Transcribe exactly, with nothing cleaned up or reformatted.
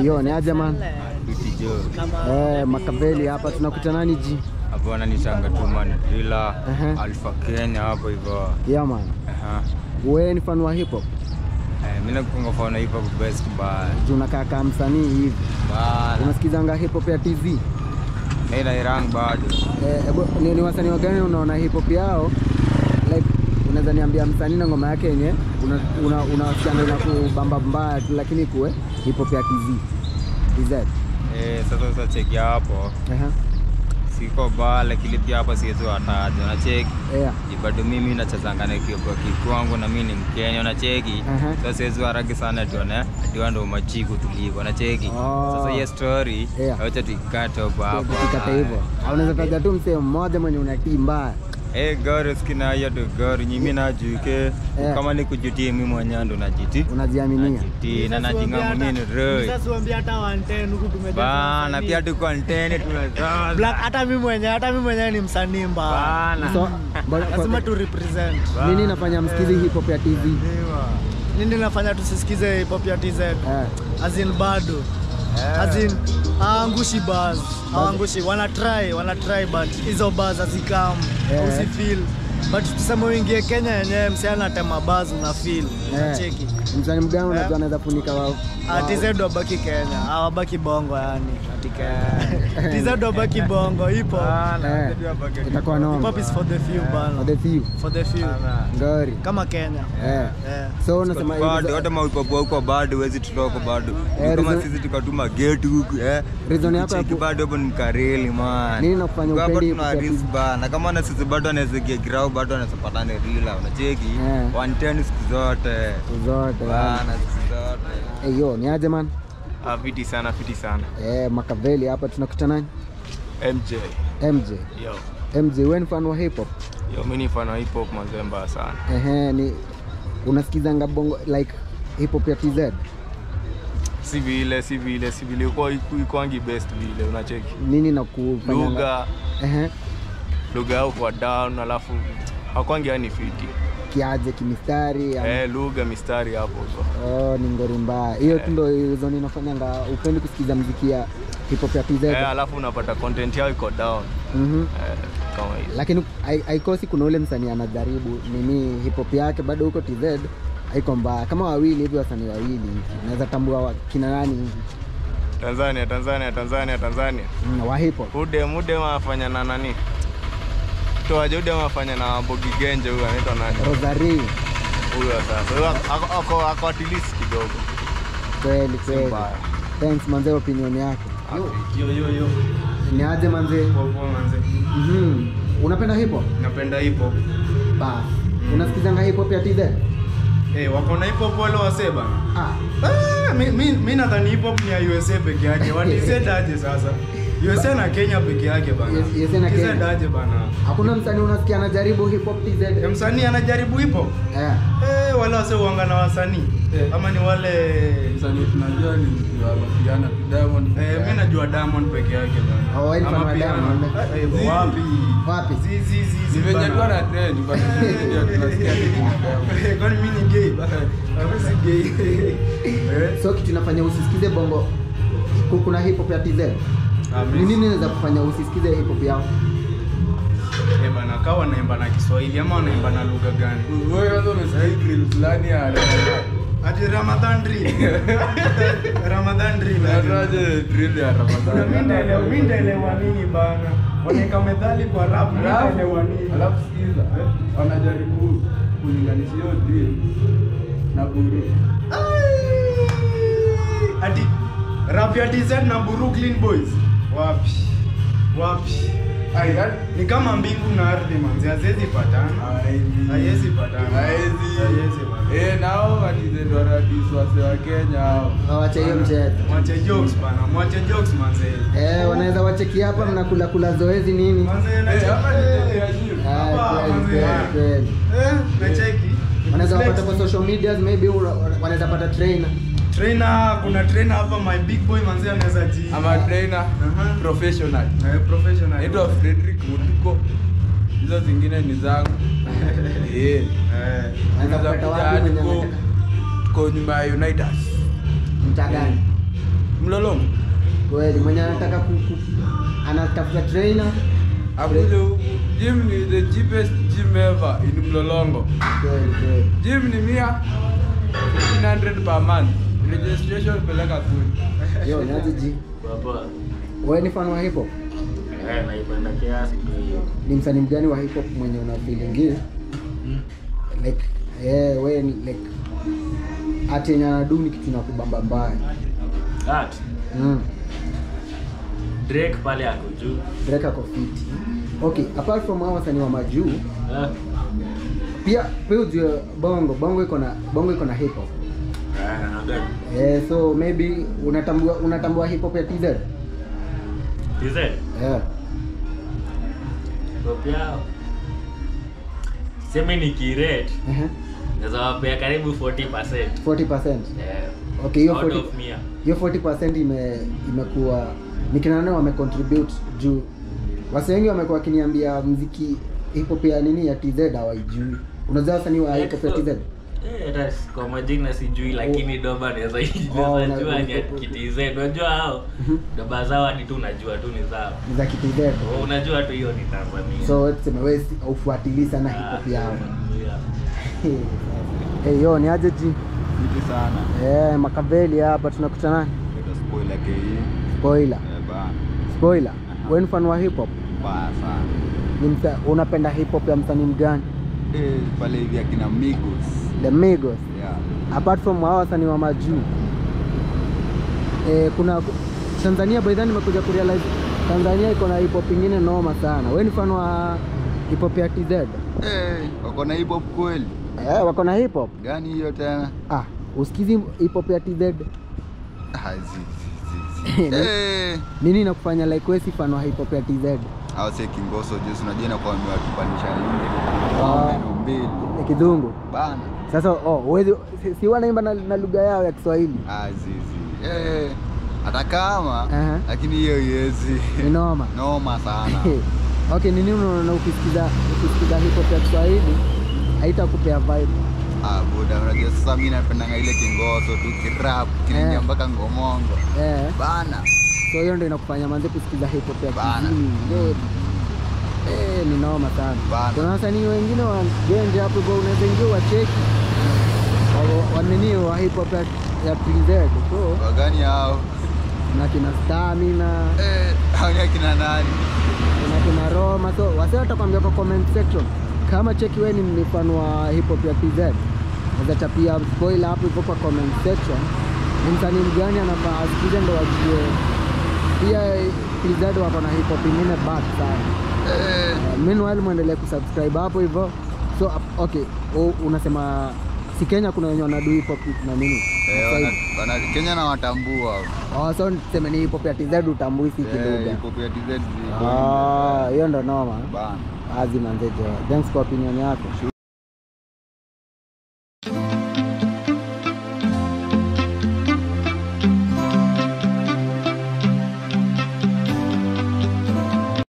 Hiyo ni aje man? Eh, Makaveli hapa tunakutana nani ji? Hapa ananisanga tu man, Dila, Alpha Kenya hapa hivyo. Yeah man. Aha. Wewe ni fan wa hip hop? Eh, mimi nakufunga fan wa hip hop best but tunakaa kama msanii hivi. Bana. Unasikizanga hip hop ya T V? Mimi na irang bado. Eh, ni ni wasanii wagani unaona hip hop yao? Like unaweza niambia msanii na ngoma yake yenyewe una unawasiana una kubamba mbaya lakini kuwe hip hop ya T V. Is that? Eh, sasa sasa cheki hapo. Aha. Siko ba lakini pia hapa siwezi hataje na cheki. Yeah. Bado mimi nachazanga na kitu kwangu na mimi ni Mkenya na cheki. Sasa siwezi haraki sana tuone. Ndio ndo machiku tulivu na cheki. Sasa hii story acha tukikata hapo. Tukikata hivyo. Unaweza kaja tu msemo mmoja mwenye unatimba. Eh gore skina hiyo do gore nyimi na juke kama ni kujuti mimi mwenyewe ndo najiti unajiaminia jiti na najinga mimi roho sasa tuambia hata one ten huko tumeja bana pia tuko one ten tunaza black hata mimi mwenyewe hata mimi mwenyewe ni msanii bana so lazima tu represent nini nafanya msikizi hip hop ya T V nini nafanya tusisikize hip hop ya T Z as in bado as in angushi buzz angushi wana try wana try but hizo buzz hazikam usi feel but tuseme wingie Kenya yenyewe msiana tema buzz una feel unacheki msanii mgani unajua anaweza funika wao T Z wabaki Kenya hawabaki bongo yani katika T Z wabaki bongo ipo itakuwa noma pop is for the few bana for the few for the few ngori kama Kenya eh so unasema bado hata maupo huko bado wezi tuloko bado kama sisi tukatuma gate huko eh reason yako hapo bado hapo ni kareli man nini nakufanya upende tuna risk bana kama na sisi bado anaweza grau bado anaweza patana rila unacheki one ten zote zote bana zote. Eyo, ni aje man? Ah, fiti sana, fiti sana. Eh, Makaveli hapa tunakutana nani? M J. M J. Yo. M J, wewe ni fan wa hip hop? Yo, mimi ni fan wa hip hop mazemba sana. Ehe, ni unasikizanga bongo like hip hop ya T Z? Si vile, si vile, si vile kwa ikoangi best vile, unacheki. Nini nakufanya? Lugha. Ehe. Lugha yao kwa down alafu hakoangi yani fiti. Kiaje kimistari ya eh lugha mistari hapo so oh ni ngori mbaya hiyo tu ndio hizo ninafanyanga upendi kusikiza muziki ya hip hop ya T Z eh alafu unapata content yao iko down mhm eh kama hiyo lakini haikosi kuna ule msanii anajaribu mimi hip hop yake bado huko T Z haiko mbaya kama wawili hivi wasanii wawili naweza tambua kina nani hivi Tanzania Tanzania Tanzania Tanzania mm, wa hip hop mude mude wafanya na nani toa jode mafanya na Bogi Genje huyu anaitwa nani Rosary huyu sasa ako ako at least kidogo kweli kweli thanks manze opinion yako yo yo yo ni aje manze poa manze mhm unapenda hip hop napenda hip hop ba unasikizanga hip hop ya T Z eh wako na hip hop wale waseba ah eh mimi mimi nadhani hip hop ni ya U S A pekee yake wani setaje sasa U S A na Kenya peke yake bana. U S A na Kenya. Kisa daje bana. Hakuna msanii unasikia anajaribu hip hop T Z. Msanii anajaribu hip hop? Eh. Eh wala wase uangana wasanii. Ama ni wale msanii tunajua ni wafiana Diamond. Eh mimi najua Diamond peke yake bana. Oh kama Diamond. Wapi? Wapi? Zizi zizi. Nimejua na trend bana. Kwani mimi ni gay bana. Mimi si gay. So kitu tunafanya usisikize bongo. Kuna hip hop ya T Z. Ni nini naweza kufanya usisikize hip hop yao? Eh bana kawa naimba na Kiswahili ama naimba na lugha gani? Wewe ndio unasahii drill fulani ya Aje Ramadan drill. Ramadan drill. Aje drill ya Ramadan. Mimi ndio mimi ndio wanini bana. Waneka methali kwa rap ndio wanini. Alafu sikiza. Wanajaribu kulinganisha hiyo drill na bunge. Adi rap ya T Z na Brooklyn Boys. Wapi wapi aya ni kama mbingu na ardhi manzi haziwezi patana haziwezi patana haziwezi haziwezi eh nao watize ndo radiso wa Kenya waache hiyo mchezo waache jokes bana mwache jokes manzi eh wanaweza wacheki hapa mnakula kula zoezi nini manzi hapa ni ajili hapa manzi eh wacheki wanaweza kupata kwa social medias maybe wanaweza pata trainer trainer kuna trainer hapa my big boy manzi anaweza ji ama trainer uh -huh. professional eh professional ndio Frederick Mutuko hizo zingine ni zangu eh eh anaweza kutawapi mwenye Niko nyuma ya Unitas. Mtagani? Mlolongo. Kweli mwenye anataka kuku anatafuta trainer. Abulu gym is the cheapest gym ever in Mlolongo. Kweli kweli. Gym ni mia fifteen hundred per month. Registration peleka kuni. Yo nani gym? Baba. Wewe ni fan wa hip hop? Eh, naipenda kiasi hiyo. Ni msanii mgani wa hip hop mwenye una feeling? Mm. Like eh wewe ni like ati nyanadumi kitu na kubamba mbaya. That. Mm. Drake pale ako juu. Drake ako fit. Okay, apart from hawa wasanii wa majuu, yeah. Pia pia bongo, bongo iko na bongo iko na hip hop. Yeah, another. Eh, so maybe unatambua unatambua hip hop ya T Z? T Z? Yeah. So pia sema ni kiret. Mhm. Uh-huh. Sasa pia karibu forty percent. forty percent. Yeah. Okay, hiyo forty. Hiyo forty percent ime imekuwa nikinana wame contribute juu. Wase wengi wamekuwa kiniambia muziki hip hop ya nini ya T Z hawajui. Unajua wasanii wa hip hop ya T Z? Eh, that's kama jina sijui lakini doba naweza najua ni T Z. Unajua hao doba zao ni tu unajua tu ni zao. Ni za T Z. Oh, unajua tu hiyo ni Tanzania. So tuseme wewe ufuatilie sana hip hop yao. Eh yo ni aje ji? Ni sana. Eh Makaveli hapa tunakutana nani? Ndio spoiler ke hii. Spoiler. Eh bana. Spoiler. Wewe ni fan wa hip hop? Baa sana. Ni mta unapenda hip hop ya msanii mgani? Eh pale hivi akina Migos. The Migos. Yeah. Apart from hao wasanii wa majuu. Eh kuna Tanzania by then nimekuja ku realize Tanzania iko na hip hop nyingine noma sana. Wewe ni fan wa hip hop ya T Z? Eh wako na hip hop kweli. Eh wako na hip hop. Gani hiyo tena? Ah, usikizi hip hop ya T Z. Hazi. Eh, nini inakufanya like wewe si fan wa hip hop ya T Z? Au si kingoso juice unajua na kwa mimi wakipanisha nini? Neno mbili. Ni kidungu. Bana. Sasa oh, wewe si wanaimba na, na lugha yao ya Kiswahili. Hazi. Eh, hata kama uh-huh. Lakini hiyo yezi. Ni noma. Noma sana. Okay, nini unaona ukisikiza ukisikiza hip hop ya Kiswahili? Haitakupea vibe. Ah boda unajua sasa mimi napenda ile kingoso tu kirap kinaingia mpaka ngomongo. Eh. Bana. So hiyo ndio inakufanya manze kusikiza hip hop ya kidini. Eh ni noma sana. Kuna wasanii wengine wa genge hapo go unaweza ingia wacheki. Wao wanini wa hip hop ya T Z. So wagani hao? Na kina Stamina. Eh hao kina nani? Kuna kina Roma. So wase watakwambia kwa comment section. Kama cheki wewe ni mfano wa hip hop ya T Z. Unaweza tapia spoiler hapo hivyo kwa comment section. Ni msanii mgani anafaa asikize ndo wajue. Pia T Z wako na hip hop nyingine back sana. Eh meanwhile muendelee kusubscribe hapo hivyo. So okay, o, unasema si Kenya kuna wenye wana do hip hop na nini? Eh wana Kenya na watambua. Oh so sema ni hip hop ya T Z utambui si kidogo. Hip hop ya T Z. Ah hiyo ndo noma. Bana. Azimandeje. Thanks kwa opinion yako.